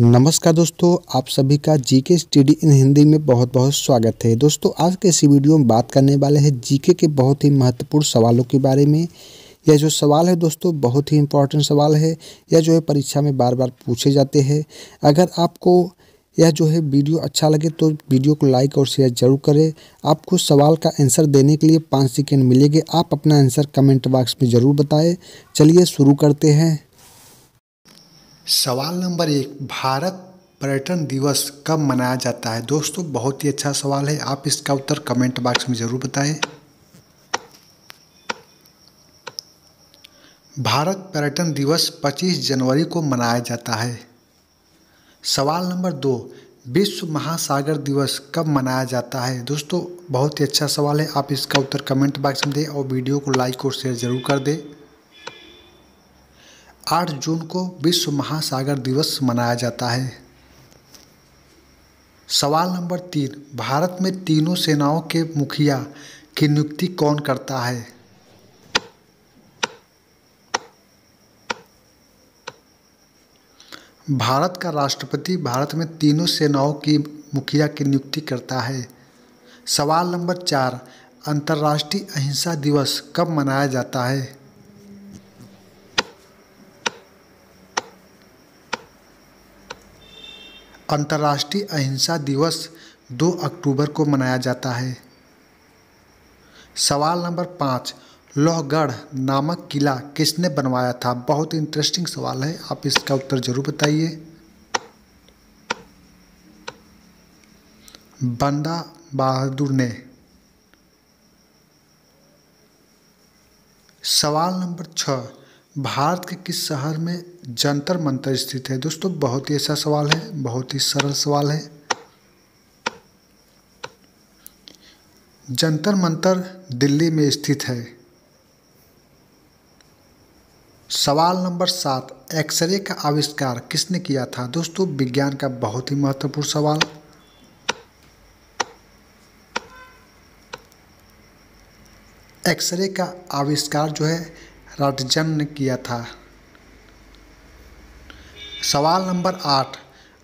नमस्कार दोस्तों, आप सभी का जीके स्टडी इन हिंदी में बहुत बहुत स्वागत है। दोस्तों आज के इसी वीडियो में बात करने वाले हैं जीके के बहुत ही महत्वपूर्ण सवालों के बारे में। यह जो सवाल है दोस्तों बहुत ही इम्पोर्टेंट सवाल है, यह जो है परीक्षा में बार बार पूछे जाते हैं। अगर आपको यह जो है वीडियो अच्छा लगे तो वीडियो को लाइक और शेयर जरूर करें। आपको सवाल का आंसर देने के लिए 5 सेकेंड मिलेंगे, आप अपना आंसर कमेंट बॉक्स में ज़रूर बताएं। चलिए शुरू करते हैं। सवाल नंबर 1, भारत पर्यटन दिवस कब मनाया जाता है? दोस्तों बहुत ही अच्छा सवाल है, आप इसका उत्तर कमेंट बॉक्स में ज़रूर बताएं। भारत पर्यटन दिवस 25 जनवरी को मनाया जाता है। सवाल नंबर 2, विश्व महासागर दिवस कब मनाया जाता है? दोस्तों बहुत ही अच्छा सवाल है, आप इसका उत्तर कमेंट बॉक्स में दें और वीडियो को लाइक और शेयर ज़रूर कर दें। 8 जून को विश्व महासागर दिवस मनाया जाता है। सवाल नंबर 3, भारत में तीनों सेनाओं के मुखिया की नियुक्ति कौन करता है? भारत का राष्ट्रपति भारत में तीनों सेनाओं की मुखिया की नियुक्ति करता है। सवाल नंबर 4, अंतर्राष्ट्रीय अहिंसा दिवस कब मनाया जाता है? अंतर्राष्ट्रीय अहिंसा दिवस 2 अक्टूबर को मनाया जाता है। सवाल नंबर 5, लोहगढ़ नामक किला किसने बनवाया था? बहुत इंटरेस्टिंग सवाल है, आप इसका उत्तर जरूर बताइए। बंदा बहादुर ने। सवाल नंबर 6, भारत के किस शहर में जंतर मंतर स्थित है? दोस्तों बहुत ही अच्छा सवाल है, बहुत ही सरल सवाल है। जंतर मंतर दिल्ली में स्थित है। सवाल नंबर 7, एक्सरे का आविष्कार किसने किया था? दोस्तों विज्ञान का बहुत ही महत्वपूर्ण सवाल। एक्सरे का आविष्कार जो है राजन ने किया था। सवाल नंबर 8,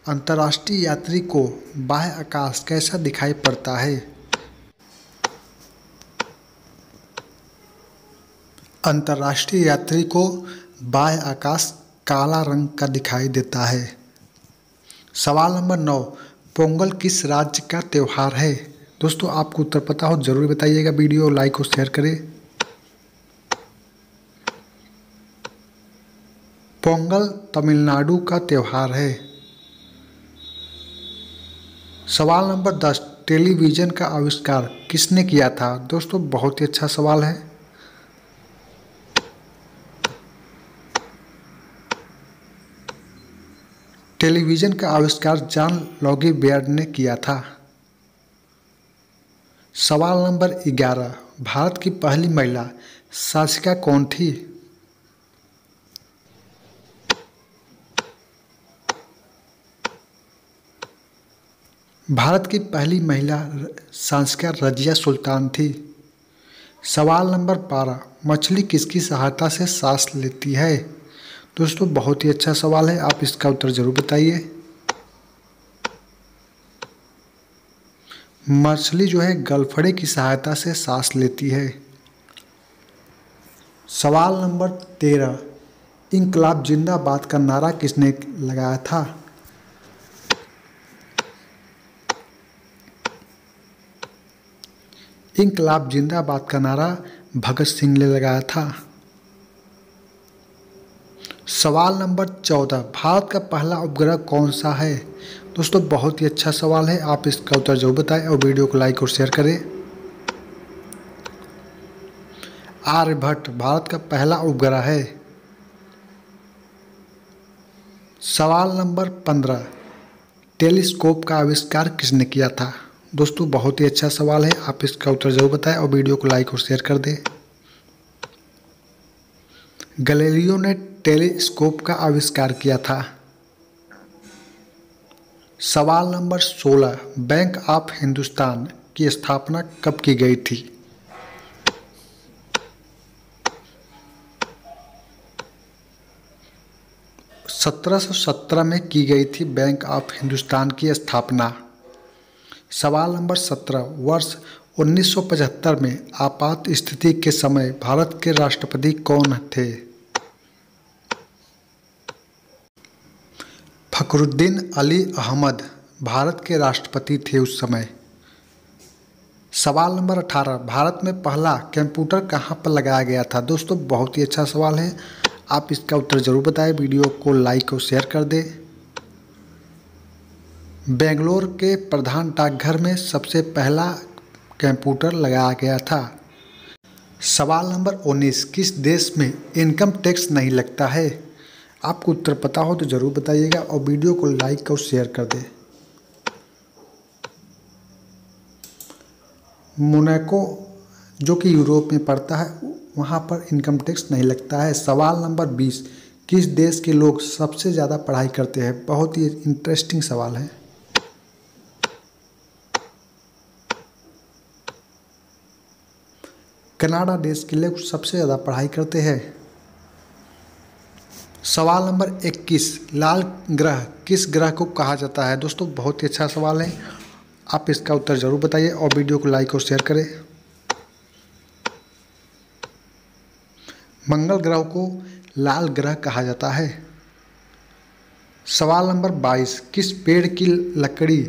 अंतर्राष्ट्रीय यात्री को बाह्य आकाश कैसा दिखाई पड़ता है? अंतर्राष्ट्रीय यात्री को बाह्य आकाश काला रंग का दिखाई देता है। सवाल नंबर 9, पोंगल किस राज्य का त्यौहार है? दोस्तों आपको उत्तर पता हो जरूर बताइएगा, वीडियो लाइक और शेयर करें। पोंगल तमिलनाडु का त्यौहार है। सवाल नंबर 10, टेलीविज़न का आविष्कार किसने किया था? दोस्तों बहुत ही अच्छा सवाल है। टेलीविज़न का आविष्कार जॉन लॉगी बेर्ड ने किया था। सवाल नंबर 11, भारत की पहली महिला शासिका कौन थी? भारत की पहली महिला शासिका रजिया सुल्तान थी। सवाल नंबर 12, मछली किसकी सहायता से सांस लेती है? दोस्तों बहुत ही अच्छा सवाल है, आप इसका उत्तर जरूर बताइए। मछली जो है गलफड़े की सहायता से सांस लेती है। सवाल नंबर 13, इंकलाब जिंदाबाद का नारा किसने लगाया था? इंकलाब जिंदाबाद का नारा भगत सिंह ने लगाया था। सवाल नंबर 14, भारत का पहला उपग्रह कौन सा है? दोस्तों बहुत ही अच्छा सवाल है, आप इसका उत्तर जरूर बताएं और वीडियो को लाइक और शेयर करें। आर्यभट्ट भारत का पहला उपग्रह है। सवाल नंबर 15, टेलीस्कोप का आविष्कार किसने किया था? दोस्तों बहुत ही अच्छा सवाल है, आप इसका उत्तर जरूर बताएं और वीडियो को लाइक और शेयर कर दें। गैलीलियो ने टेलीस्कोप का आविष्कार किया था। सवाल नंबर 16, बैंक ऑफ हिंदुस्तान की स्थापना कब की गई थी? 1717 में की गई थी बैंक ऑफ हिंदुस्तान की स्थापना। सवाल नंबर 17, वर्ष 1975 में आपात स्थिति के समय भारत के राष्ट्रपति कौन थे? फखरुद्दीन अली अहमद भारत के राष्ट्रपति थे उस समय। सवाल नंबर 18, भारत में पहला कंप्यूटर कहाँ पर लगाया गया था? दोस्तों बहुत ही अच्छा सवाल है, आप इसका उत्तर जरूर बताएं। वीडियो को लाइक और शेयर कर दें। बेंगलोर के प्रधान डाकघर में सबसे पहला कंप्यूटर लगाया गया था। सवाल नंबर 19, किस देश में इनकम टैक्स नहीं लगता है? आपको उत्तर पता हो तो ज़रूर बताइएगा और वीडियो को लाइक और शेयर कर दें। मोनेको जो कि यूरोप में पड़ता है, वहाँ पर इनकम टैक्स नहीं लगता है। सवाल नंबर 20, किस देश के लोग सबसे ज़्यादा पढ़ाई करते हैं? बहुत ही इंटरेस्टिंग सवाल है। कनाडा देश के लोग सबसे ज़्यादा पढ़ाई करते हैं। सवाल नंबर 21, लाल ग्रह किस ग्रह को कहा जाता है? दोस्तों बहुत ही अच्छा सवाल है, आप इसका उत्तर ज़रूर बताइए और वीडियो को लाइक और शेयर करें। मंगल ग्रह को लाल ग्रह कहा जाता है। सवाल नंबर 22, किस पेड़ की लकड़ी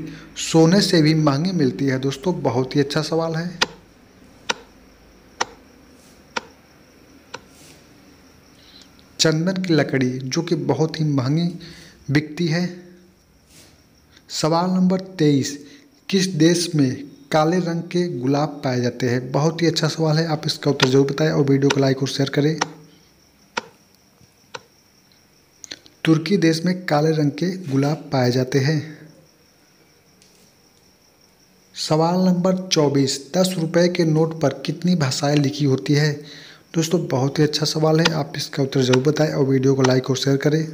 सोने से भी महंगी मिलती है? दोस्तों बहुत ही अच्छा सवाल है। चंदन की लकड़ी जो कि बहुत ही महंगी बिकती है। सवाल नंबर 23, किस देश में काले रंग के गुलाब पाए जाते हैं? बहुत ही अच्छा सवाल है, आप इसका उत्तर जरूर बताएं और वीडियो को लाइक और शेयर करें। तुर्की देश में काले रंग के गुलाब पाए जाते हैं। सवाल नंबर 24, 10 रुपये के नोट पर कितनी भाषाएं लिखी होती है? दोस्तों बहुत ही अच्छा सवाल है, आप इसका उत्तर जरूर बताएं और वीडियो को लाइक और शेयर करें।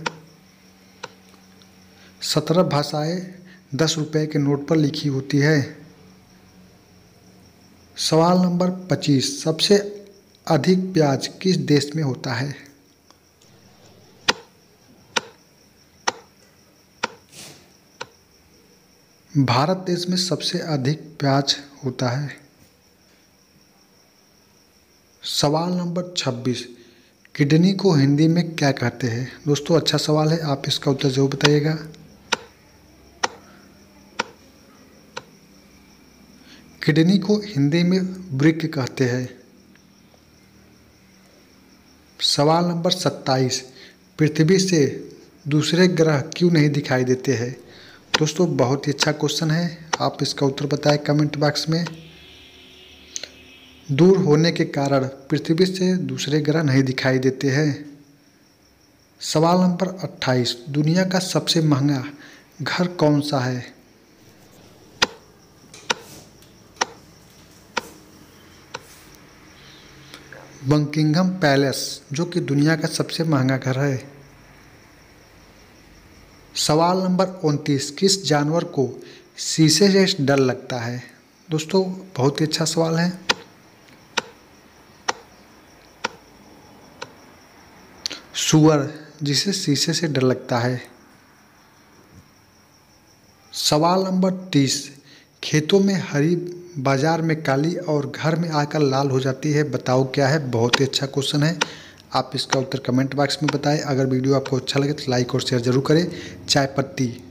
17 भाषाएं 10 रुपये के नोट पर लिखी होती है। सवाल नंबर 25, सबसे अधिक प्याज किस देश में होता है? भारत देश में सबसे अधिक प्याज होता है। सवाल नंबर 26, किडनी को हिंदी में क्या कहते हैं? दोस्तों अच्छा सवाल है, आप इसका उत्तर जरूर बताइएगा। किडनी को हिंदी में वृक्क कहते हैं। सवाल नंबर 27, पृथ्वी से दूसरे ग्रह क्यों नहीं दिखाई देते हैं? दोस्तों बहुत ही अच्छा क्वेश्चन है, आप इसका उत्तर बताएं कमेंट बॉक्स में। दूर होने के कारण पृथ्वी से दूसरे ग्रह नहीं दिखाई देते हैं। सवाल नंबर 28, दुनिया का सबसे महंगा घर कौन सा है? बकिंगहम पैलेस जो कि दुनिया का सबसे महंगा घर है। सवाल नंबर 29, किस जानवर को शीशे से डर लगता है? दोस्तों बहुत ही अच्छा सवाल है। सूअर, जिसे शीशे से डर लगता है। सवाल नंबर 30, खेतों में हरी, बाजार में काली और घर में आकर लाल हो जाती है, बताओ क्या है? बहुत ही अच्छा क्वेश्चन है, आप इसका उत्तर कमेंट बॉक्स में बताएं। अगर वीडियो आपको अच्छा लगे तो लाइक और शेयर जरूर करें। चाय पत्ती